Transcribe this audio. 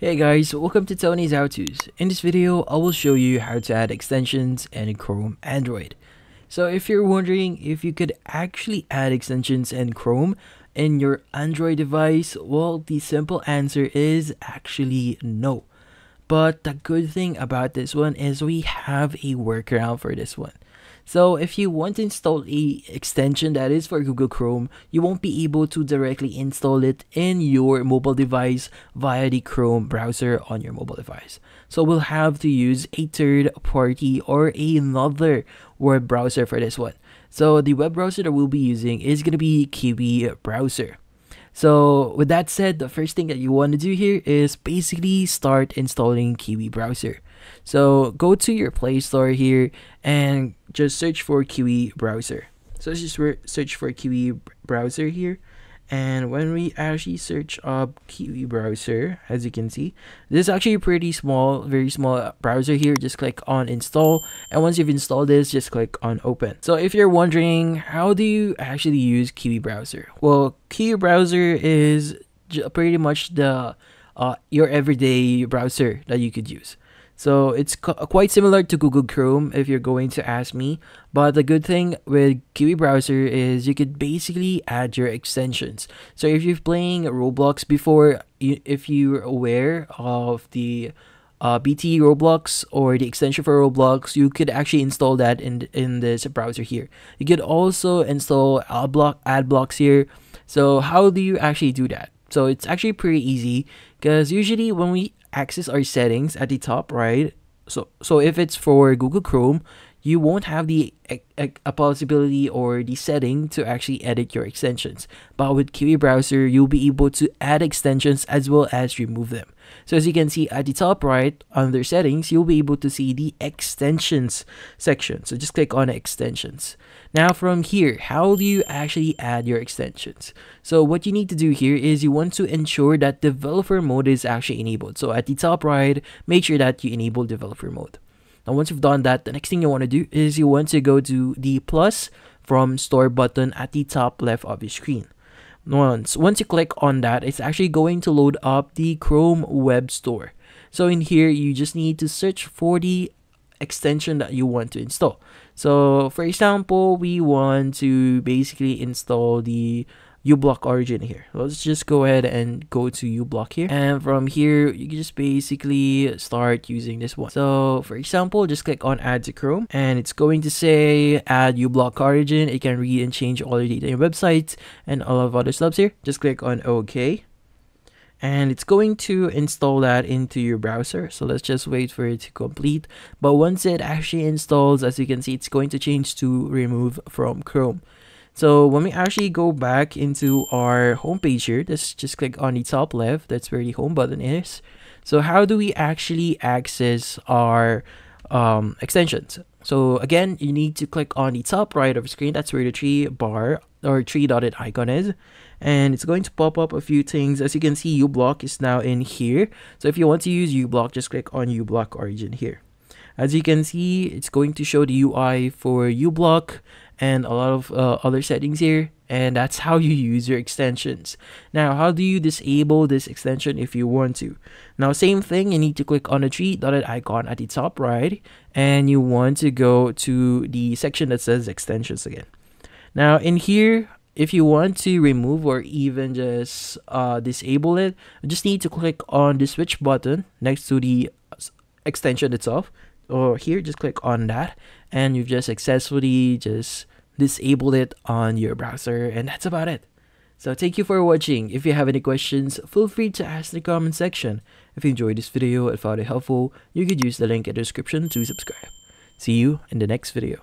Hey guys, welcome to Tony's How To's. In this video, I will show you how to add extensions in Chrome Android. So if you're wondering if you could actually add extensions in Chrome in your Android device, well, the simple answer is actually no. But the good thing about this one is we have a workaround for this one. So if you want to install an extension that is for Google Chrome, you won't be able to directly install it in your mobile device via the Chrome browser on your mobile device. So we'll have to use a third party or another web browser for this one. So the web browser that we'll be using is going to be Kiwi Browser. So with that said, the first thing that you want to do here is basically start installing Kiwi Browser. So go to your Play Store here and just search for Kiwi Browser. So let's just search for Kiwi Browser here. And when we actually search up Kiwi Browser, as you can see, this is actually a pretty small, very small browser here. Just click on install. And once you've installed this, just click on open. So if you're wondering, how do you actually use Kiwi Browser? Well, Kiwi Browser is pretty much the your everyday browser that you could use. So it's quite similar to Google Chrome if you're going to ask me, but the good thing with Kiwi Browser is you could basically add your extensions. So if you're playing Roblox before, if you're aware of the BT Roblox or the extension for Roblox, you could actually install that in this browser here. You could also install ad blocks here. So how do you actually do that? So it's actually pretty easy because usually when we access our settings at the top right, so if it's for Google Chrome, you won't have the possibility or the setting to actually edit your extensions, but with Kiwi Browser you'll be able to add extensions as well as remove them. So as you can see at the top right under settings, you'll be able to see the extensions section. So just click on extensions. Now from here, how do you actually add your extensions? So what you need to do here is you want to ensure that developer mode is actually enabled. So at the top right, make sure that you enable developer mode. Now once you've done that, the next thing you want to do is you want to go to the plus from store button at the top left of your screen. Once you click on that, it's actually going to load up the Chrome Web Store. So in here, you just need to search for the extension that you want to install. So for example, we want to basically install the uBlock Origin here. Let's just go ahead and go to uBlock here, and from here you can just basically start using this one. So for example, just click on add to Chrome and it's going to say add uBlock Origin. It can read and change all your data in your websites and all of other stuff here. Just click on OK and it's going to install that into your browser. So let's just wait for it to complete. But once it actually installs, as you can see, it's going to change to remove from Chrome. So when we actually go back into our home page here, let's just click on the top left. That's where the home button is. So how do we actually access our extensions? So again, you need to click on the top right of the screen. That's where the three bar or three dotted icon is. And it's going to pop up a few things. As you can see, uBlock is now in here. So if you want to use uBlock, just click on uBlock Origin here. As you can see, it's going to show the UI for uBlock and a lot of other settings here. And that's how you use your extensions. Now, how do you disable this extension if you want to? Now, same thing, you need to click on the three dotted icon at the top right. And you want to go to the section that says extensions again. Now, in here, if you want to remove or even just disable it, you just need to click on the switch button next to the extension itself. Or here, just click on that and you've just successfully just disabled it on your browser, and that's about it. So thank you for watching. If you have any questions, feel free to ask in the comment section. If you enjoyed this video and found it helpful, you could use the link in the description to subscribe. See you in the next video.